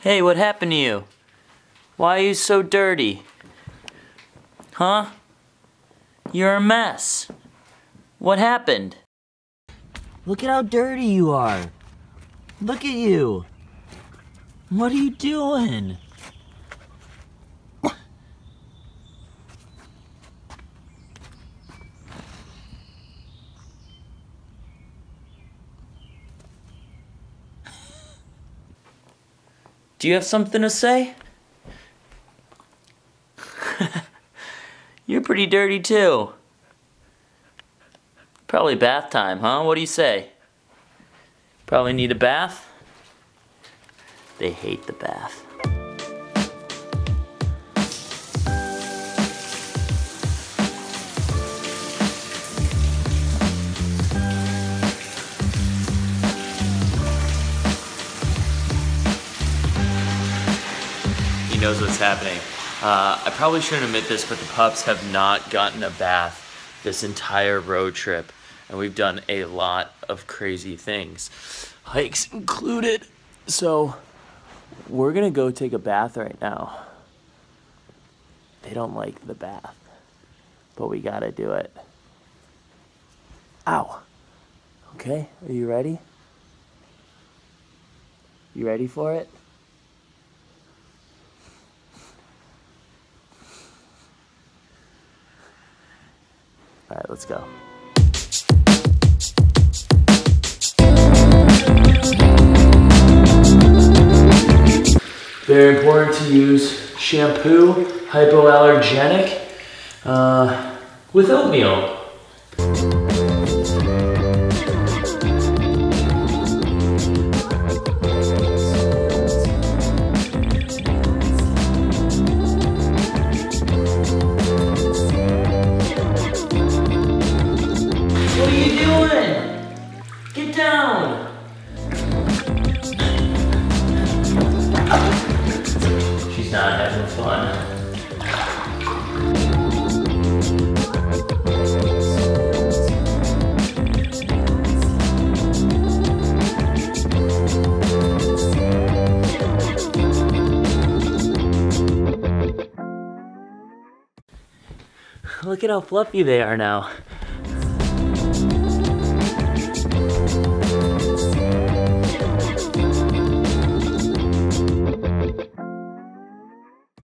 Hey, what happened to you? Why are you so dirty? Huh? You're a mess. What happened? Look at how dirty you are. Look at you. What are you doing? Do you have something to say? You're pretty dirty too. Probably bath time, huh? What do you say? Probably need a bath? They hate the bath. He knows what's happening. I probably shouldn't admit this, but the pups have not gotten a bath this entire road trip. And we've done a lot of crazy things, hikes included. So we're gonna go take a bath right now. They don't like the bath, but we gotta do it. Ow. Okay, are you ready? You ready for it? All right, let's go. Very important to use shampoo, hypoallergenic, with oatmeal. What are you doing? Get down. She's not having fun. Look at how fluffy they are now.